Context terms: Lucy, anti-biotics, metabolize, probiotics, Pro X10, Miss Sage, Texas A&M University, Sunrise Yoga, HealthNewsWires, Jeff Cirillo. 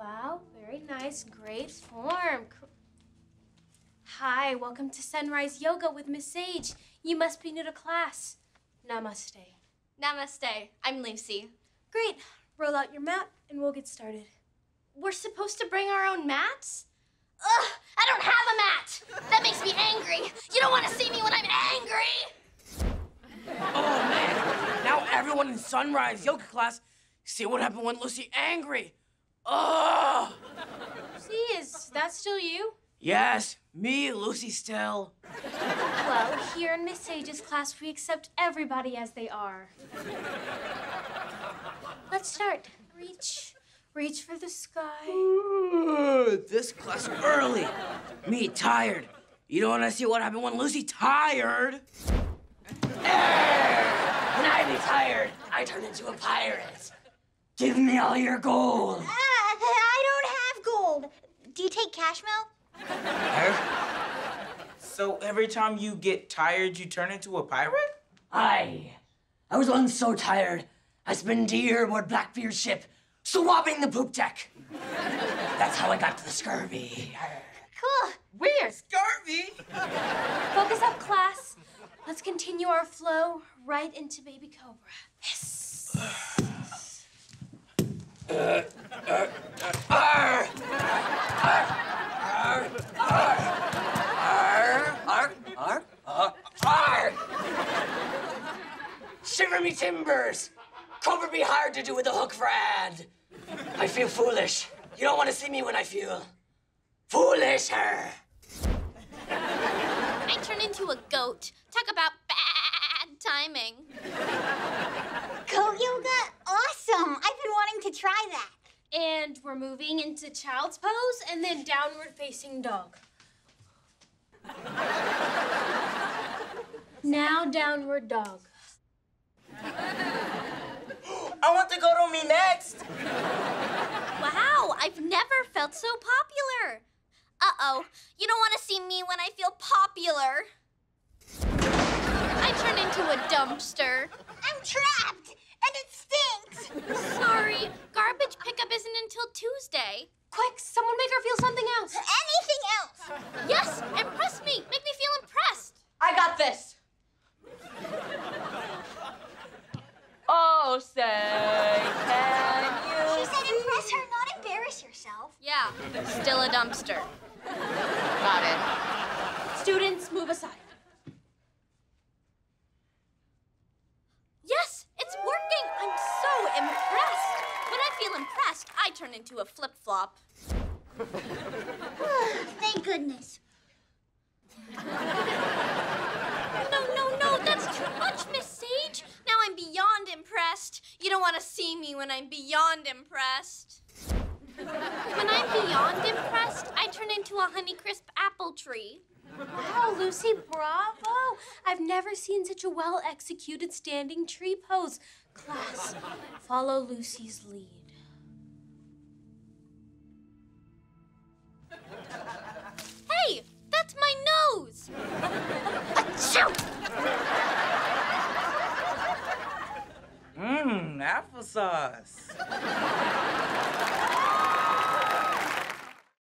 Wow, very nice, great form. Hi, welcome to Sunrise Yoga with Miss Sage. You must be new to class. Namaste. Namaste, I'm Lucy. Great, roll out your mat and we'll get started. We're supposed to bring our own mats? Ugh, I don't have a mat! That makes me angry! You don't want to see me when I'm angry! Oh man, now everyone in Sunrise Yoga class see what happened when Lucy angry. Ugh! See, is that still you? Yes, me, Lucy still. Well, here in Miss Sage's class, we accept everybody as they are. Let's start. Reach for the sky. Ooh, this class early. Me tired. You don't want to see what happened when Lucy tired. When I be tired, I turn into a pirate. Give me all your gold. I don't have gold. Do you take cash, Mel? So every time you get tired, you turn into a pirate? Aye. I was once so tired, I spent a year aboard Blackbeard's ship, swabbing the poop deck. That's how I got to the scurvy. Cool. Weird. Scurvy? Focus up, class. Let's continue our flow right into Baby Cobra. Yes. Shiver me timbers! Cobra be hard to do with a hook for ad. I feel foolish. You don't want to see me when I feel foolisher. I turn into a goat. Talk about bad timing. Goat yoga? Awesome! I've been wanting to try that. And we're moving into child's pose and then downward facing dog. Now downward dog. I want to go to me next. Wow, I've never felt so popular. Uh-oh, you don't want to see me when I feel popular. I turn into a dumpster. I'm trapped. And it stinks! Sorry, garbage pickup isn't until Tuesday. Quick, someone make her feel something else. Anything else! Yes, impress me. Make me feel impressed. I got this. Oh, say, can you? She said impress her, not embarrass yourself. Yeah, still a dumpster. Got it. Students, move aside. I turn into a flip-flop. Thank goodness. No, that's too much, Miss Sage. Now I'm beyond impressed. You don't want to see me when I'm beyond impressed. When I'm beyond impressed, I turn into a Honeycrisp apple tree. Wow, Lucy, bravo. I've never seen such a well-executed standing tree pose. Class, follow Lucy's lead. Hey, that's my nose! Achoo! Mmm, applesauce.